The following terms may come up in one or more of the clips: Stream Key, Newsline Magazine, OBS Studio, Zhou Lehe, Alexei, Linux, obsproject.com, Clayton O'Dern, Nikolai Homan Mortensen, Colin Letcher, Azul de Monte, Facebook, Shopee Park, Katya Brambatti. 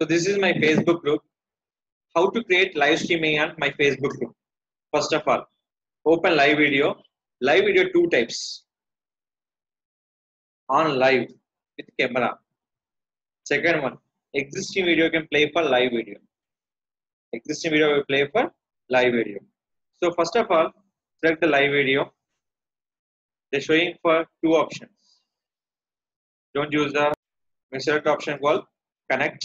So this is my Facebook group. How to create live streaming on my Facebook group. First of all, open live video. Live video two types. On live with camera. Second one, existing video can play for live video. Existing video will play for live video. So first of all, select the live video. They're showing for two options. Don't use the select option called connect.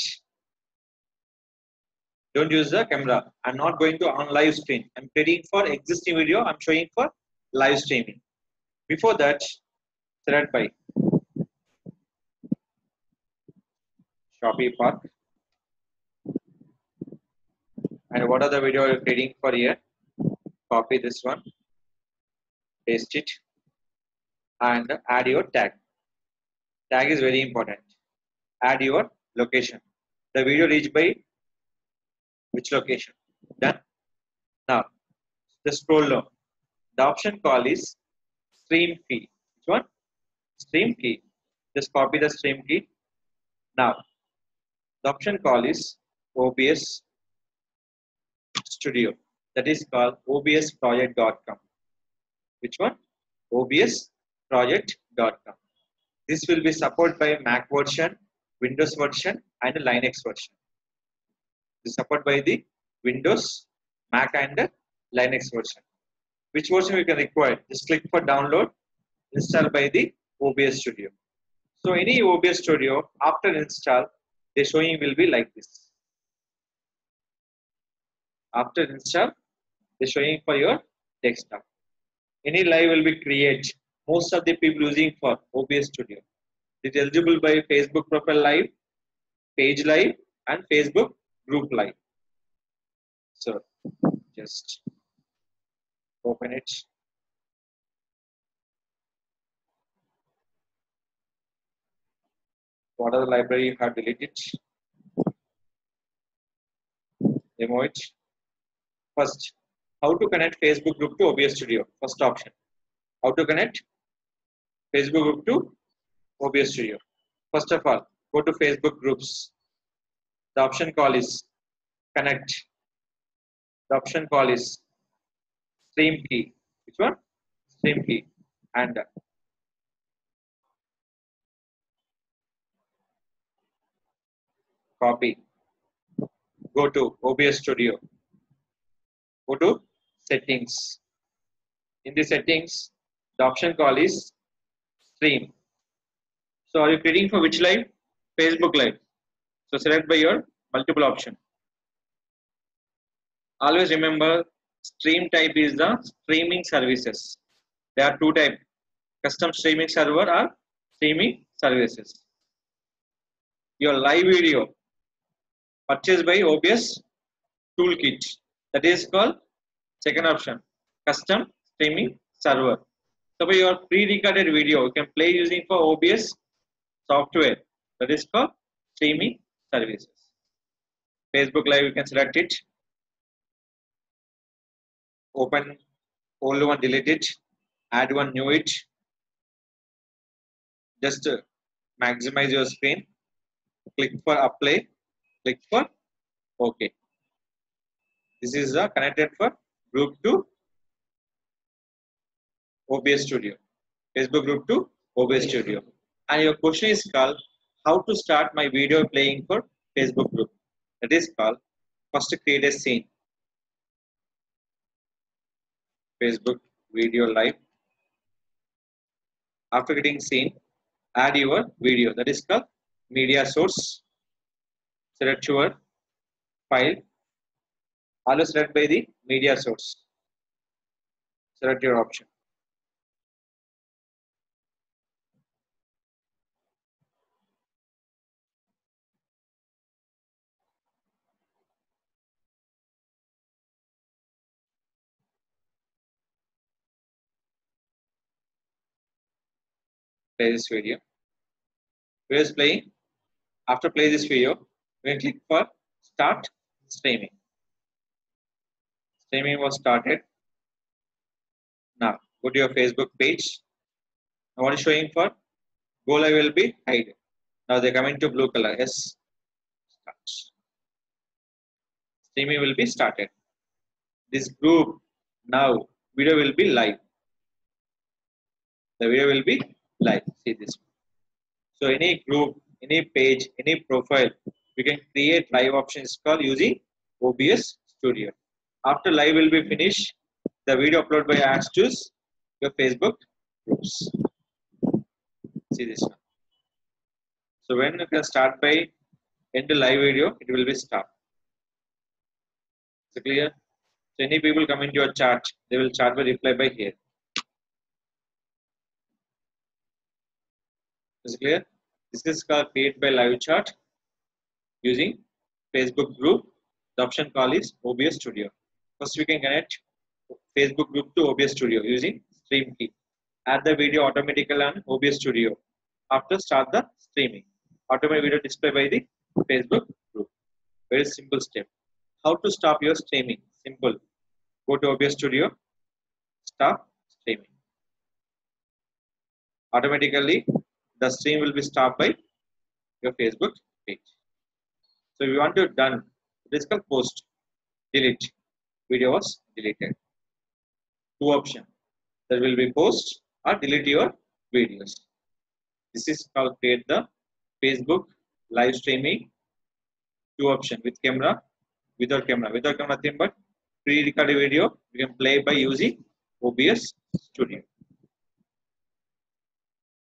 Don't use the camera. I'm not going to on live stream. I'm creating for existing video. I'm showing for live streaming. Before that, select by Shopee Park. And what are the video you're creating for here? Copy this one, paste it, and add your tag. Tag is very important. Add your location. The video reached by which location? Done. Now, just scroll down. The option call is Stream Key. Which one? Stream Key. Just copy the Stream Key. Now, the option call is OBS Studio. That is called obsproject.com. Which one? obsproject.com. This will be supported by Mac version, Windows version, and Linux version. This is supported by the Windows, Mac, and Linux version. Which version you can require? Just click for download, install by the OBS Studio. So any OBS Studio after install, the showing will be like this. After install, the showing for your desktop. Any live will be created. Most of the people using for OBS Studio. It's eligible by Facebook profile live, page live, and Facebook group live. So just open it. What are the library you have deleted? Remove it. First, how to connect Facebook group to OBS Studio? First option. How to connect Facebook group to OBS Studio. First of all, go to Facebook groups. The option call is connect. The option call is Stream Key. Which one? Stream Key. And copy. Go to OBS Studio. Go to settings. In the settings, the option call is Stream. So are you creating for which live? Facebook live. So select by your multiple option. Always remember, stream type is the streaming services. There are two types, custom streaming server or streaming services. Your live video purchased by OBS Toolkit. That is called second option, custom streaming server. So by your pre-recorded video, you can play using for OBS software, that is called streaming services. Facebook Live, you can select it, open old one, delete it, add one new it, just maximize your screen, click for apply, click for OK. This is connected for group to OBS Studio, Facebook group to OBS Studio. And your question is called how to start my video playing for Facebook group. That is called first create a scene. Facebook video live. After getting scene, add your video. That is called media source. Select your file. Always select by the media source. Select your option. Play this video. Where is playing? After play this video, we can click for start streaming. Streaming was started. Now go to your Facebook page. Now what is showing for? Go live will be hide. Now they're coming to blue color. Yes. starts. Streaming will be started. This group now video will be live. The video will be live. See this. So any group, any page, any profile, we can create live options called using OBS Studio. After live will be finished, the video upload by ads to your Facebook groups. See this one. So when you can start by end the live video, it will be start. Is it clear? So any people come into your chat, they will chat by reply by here. Is it clear? This is called create by live chat using Facebook group. The option call is OBS Studio. First we can connect Facebook group to OBS Studio using Stream Key. Add the video automatically on OBS Studio. After start the streaming. Automatic video display by the Facebook group. Very simple step. How to stop your streaming? Simple. Go to OBS Studio. Stop streaming. Automatically the stream will be stopped by your Facebook page. So if you want to done, this called post, delete, video was deleted. Two options, there will be post or delete your videos. This is called create the Facebook live streaming. Two options with camera, without camera. Without camera, nothing but pre-recorded video. You can play by using OBS Studio.